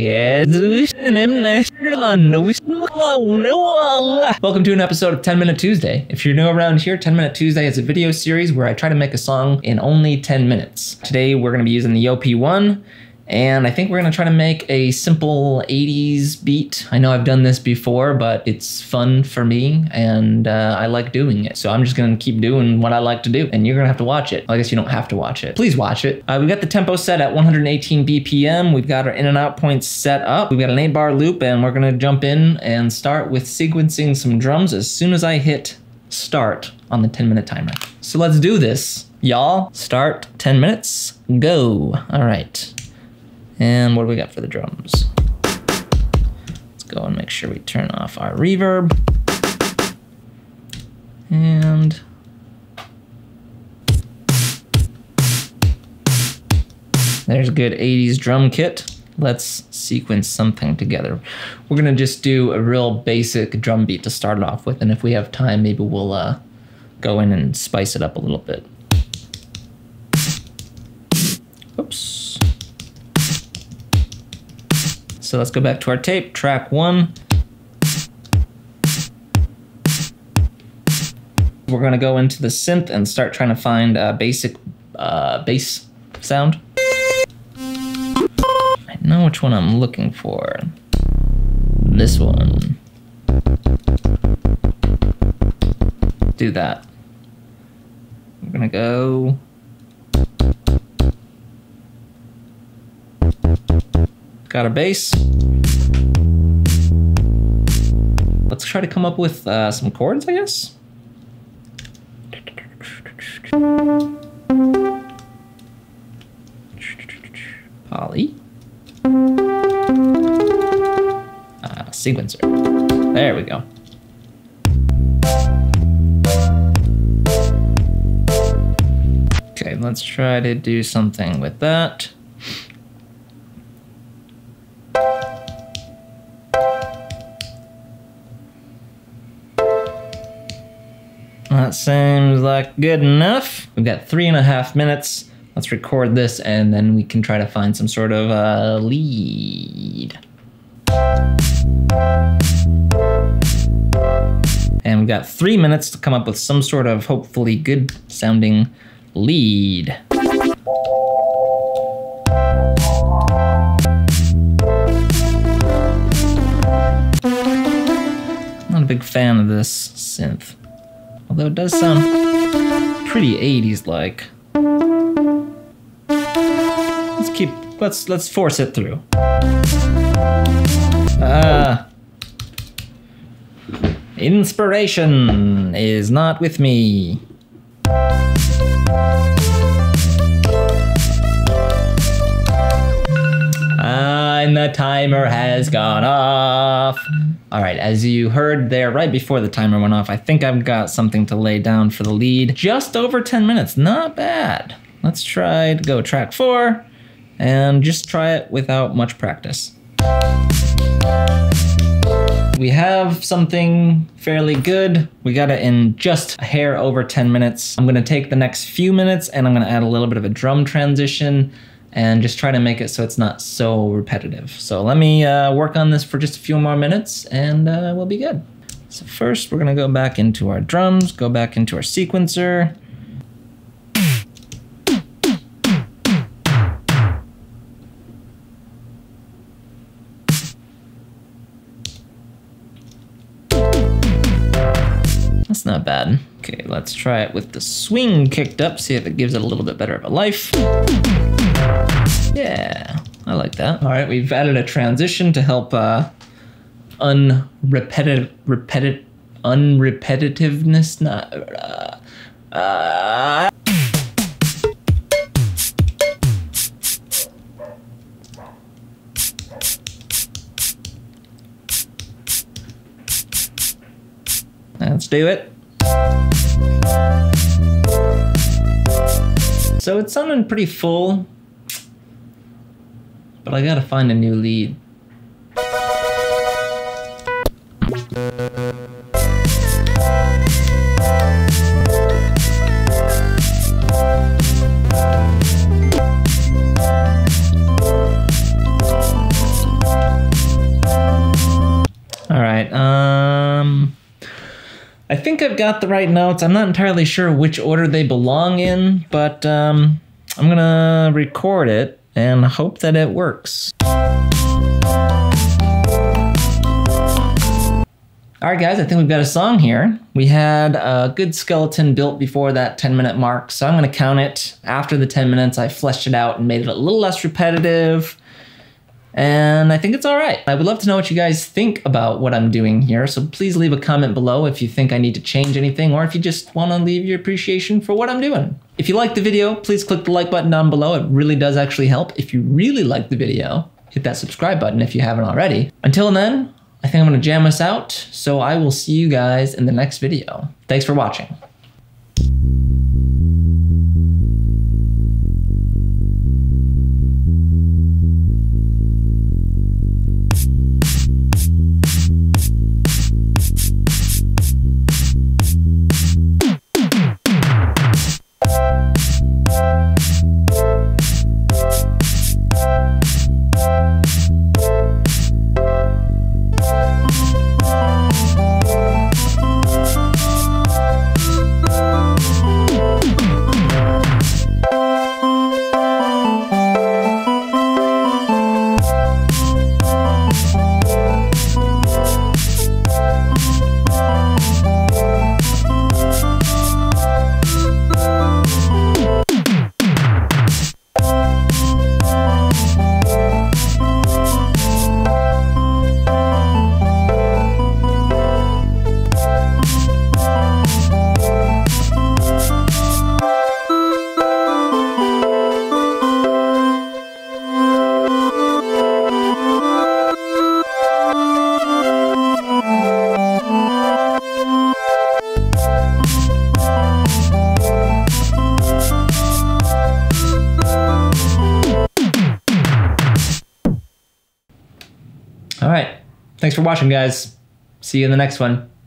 Welcome to an episode of 10 Minute Tuesday. If you're new around here, 10 Minute Tuesday is a video series where I try to make a song in only 10 minutes. Today we're going to be using the OP-1, and I think we're going to try to make a simple 80s beat. I know I've done this before, but it's fun for me, and I like doing it. So I'm just going to keep doing what I like to do, and you're going to have to watch it. Well, I guess you don't have to watch it. Please watch it. We've got the tempo set at 118 BPM. We've got our in and out points set up. We've got an 8-bar loop, and we're going to jump in and start with sequencing some drums as soon as I hit start on the 10-minute timer. So let's do this, y'all. Start, 10 minutes, go. All right. And what do we got for the drums? Let's go and make sure we turn off our reverb. And there's a good 80s drum kit. Let's sequence something together. We're gonna just do a real basic drum beat to start it off with. And if we have time, maybe we'll go in and spice it up a little bit. Oops. So let's go back to our tape, track 1. We're gonna go into the synth and start trying to find a basic bass sound. I know which one I'm looking for. This one. Do that. We're gonna go. Got our bass. Let's try to come up with some chords, I guess. Poly. Sequencer. There we go. Okay, let's try to do something with that. That seems like good enough. We've got 3.5 minutes. Let's record this and then we can try to find some sort of lead. And we've got 3 minutes to come up with some sort of hopefully good sounding lead. Not a big fan of this synth. Although it does sound pretty 80s-like. Let's force it through. Inspiration is not with me. And the timer has gone off. All right, as you heard there right before the timer went off, I think I've got something to lay down for the lead. Just over 10 minutes, not bad. Let's try to go track 4 and just try it without much practice. We have something fairly good. We got it in just a hair over 10 minutes. I'm gonna take the next few minutes and I'm gonna add a little bit of a drum transition and just try to make it so it's not so repetitive. So let me work on this for just a few more minutes and we'll be good. So first we're gonna go back into our drums, go back into our sequencer. That's not bad. Okay, let's try it with the swing kicked up, see if it gives it a little bit better of a life. Yeah, I like that. All right, we've added a transition to help unrepetitiveness. Let's do it. So it's sounding pretty full. But I gotta find a new lead. right. I think I've got the right notes. I'm not entirely sure which order they belong in, but I'm going to record it and hope that it works. All right, guys, I think we've got a song here. We had a good skeleton built before that 10-minute mark, so I'm going to count it. After the 10 minutes, I fleshed it out and made it a little less repetitive. And I think it's all right. I would love to know what you guys think about what I'm doing here, so please leave a comment below if you think I need to change anything or if you just want to leave your appreciation for what I'm doing. If you like the video, please click the like button down below. It really does actually help. If you really like the video, hit that subscribe button if you haven't already. Until then, I think I'm gonna jam us out, so I will see you guys in the next video. Thanks for watching. All right. Thanks for watching, guys. See you in the next one.